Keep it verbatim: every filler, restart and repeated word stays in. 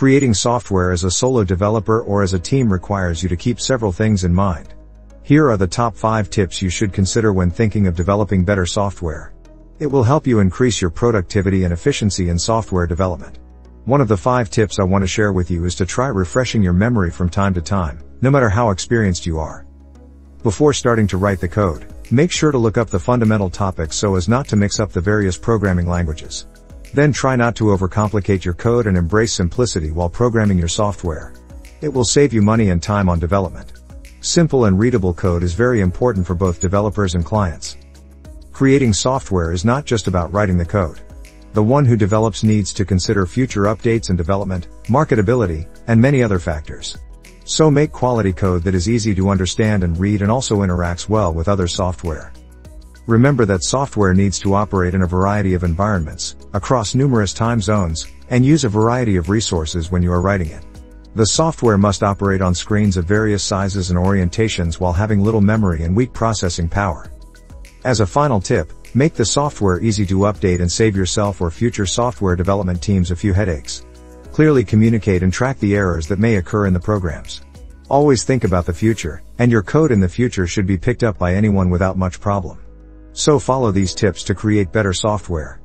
Creating software as a solo developer or as a team requires you to keep several things in mind. Here are the top five tips you should consider when thinking of developing better software. It will help you increase your productivity and efficiency in software development. One of the five tips I want to share with you is to try refreshing your memory from time to time, no matter how experienced you are. Before starting to write the code, make sure to look up the fundamental topics so as not to mix up the various programming languages. Then try not to overcomplicate your code and embrace simplicity while programming your software. It will save you money and time on development. Simple and readable code is very important for both developers and clients. Creating software is not just about writing the code. The one who develops needs to consider future updates and development, marketability, and many other factors. So make quality code that is easy to understand and read and also interacts well with other software. Remember that software needs to operate in a variety of environments, across numerous time zones, and use a variety of resources when you are writing it. The software must operate on screens of various sizes and orientations while having little memory and weak processing power. As a final tip, make the software easy to update and save yourself or future software development teams a few headaches. Clearly communicate and track the errors that may occur in the programs. Always think about the future, and your code in the future should be picked up by anyone without much problem. So follow these tips to create better software.